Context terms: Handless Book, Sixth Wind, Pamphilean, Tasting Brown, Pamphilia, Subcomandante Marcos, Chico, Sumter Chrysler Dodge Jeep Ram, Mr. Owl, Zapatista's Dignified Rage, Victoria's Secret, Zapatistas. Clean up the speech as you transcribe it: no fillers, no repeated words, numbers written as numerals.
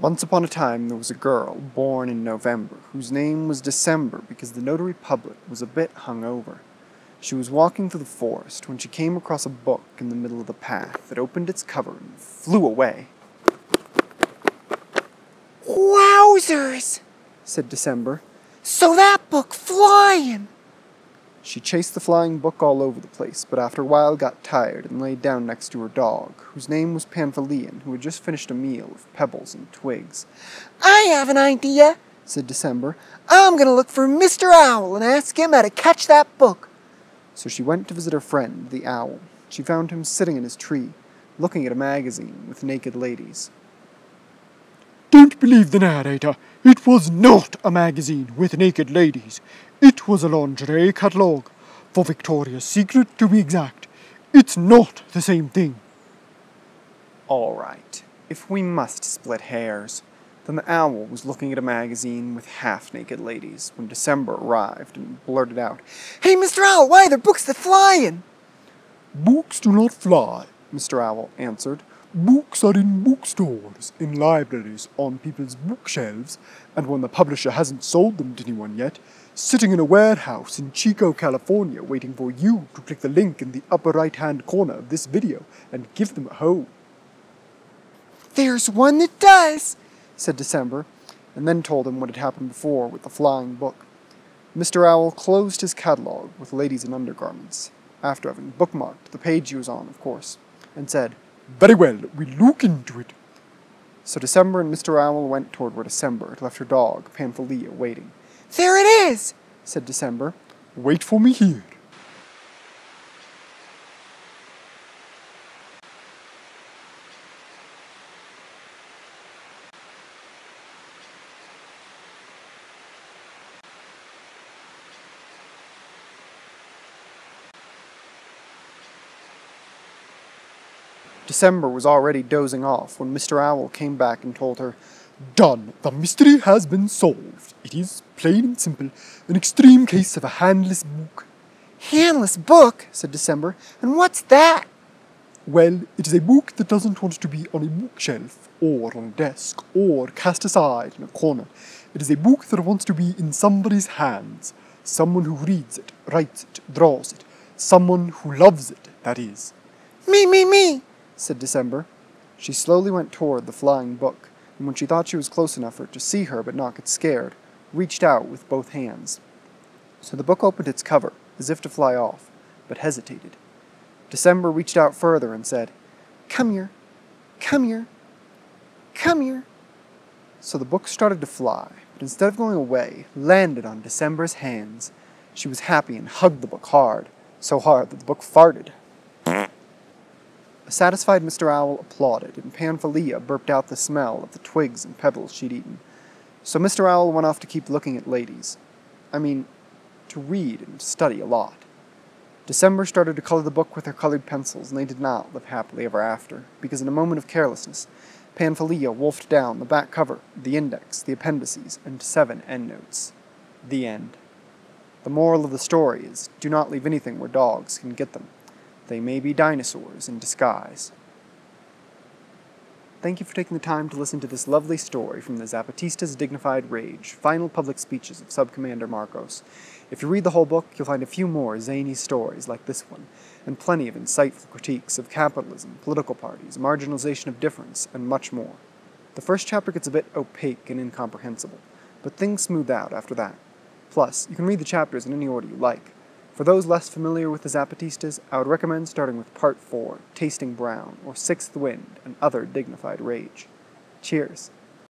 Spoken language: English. Once upon a time, there was a girl born in November, whose name was December because the notary public was a bit hungover. She was walking through the forest when she came across a book in the middle of the path that opened its cover and flew away. "Wowzers," said December. "So that book flying!" She chased the flying book all over the place, but after a while got tired and lay down next to her dog, whose name was Pamphilean, who had just finished a meal of pebbles and twigs. "I have an idea," said December. "I'm going to look for Mr. Owl and ask him how to catch that book." So she went to visit her friend, the owl. She found him sitting in his tree, looking at a magazine with naked ladies. "Don't believe the narrator. It was not a magazine with naked ladies. It was a lingerie catalogue, for Victoria's Secret to be exact. It's not the same thing." All right, if we must split hairs, then the owl was looking at a magazine with half-naked ladies when December arrived and blurted out, "Hey, Mr. Owl, why are there books that fly in?" "Books do not fly," Mr. Owl answered. "Books are in bookstores, in libraries, on people's bookshelves, and when the publisher hasn't sold them to anyone yet, sitting in a warehouse in Chico, California, waiting for you to click the link in the upper right-hand corner of this video and give them a home." "There's one that does," said December, and then told him what had happened before with the flying book. Mr. Owl closed his catalogue with ladies in undergarments, after having bookmarked the page he was on, of course, and said, "Very well, we'll look into it." So December and Mr. Owl went toward where December had left her dog, Pamphilia, waiting. "There it is," said December. "Wait for me here." December was already dozing off when Mr. Owl came back and told her, "Done. The mystery has been solved. It is, plain and simple, an extreme case of a handless book." "Handless book?" said December. "And what's that?" "Well, it is a book that doesn't want to be on a bookshelf, or on a desk, or cast aside in a corner. It is a book that wants to be in somebody's hands. Someone who reads it, writes it, draws it. Someone who loves it, that is." Me, said December. She slowly went toward the flying book, and when she thought she was close enough for it to see her but not get scared, reached out with both hands. So the book opened its cover, as if to fly off, but hesitated. December reached out further and said, "Come here, come here, come here." So the book started to fly, but instead of going away, landed on December's hands. She was happy and hugged the book hard, so hard that the book farted. A satisfied Mr. Owl applauded, and Pamphilia burped out the smell of the twigs and pebbles she'd eaten. So Mr. Owl went off to keep looking at ladies. I mean, to read and study a lot. December started to color the book with her colored pencils, and they did not live happily ever after, because in a moment of carelessness, Pamphilia wolfed down the back cover, the index, the appendices, and 7 endnotes. The end. The moral of the story is, do not leave anything where dogs can get them. They may be dinosaurs in disguise. Thank you for taking the time to listen to this lovely story from the Zapatista's Dignified Rage, final public speeches of Subcommander Marcos. If you read the whole book, you'll find a few more zany stories like this one, and plenty of insightful critiques of capitalism, political parties, marginalization of difference, and much more. The first chapter gets a bit opaque and incomprehensible, but things smooth out after that. Plus, you can read the chapters in any order you like. For those less familiar with the Zapatistas, I would recommend starting with Part 4, Tasting Brown, or Sixth Wind, and Other Dignified Rage. Cheers.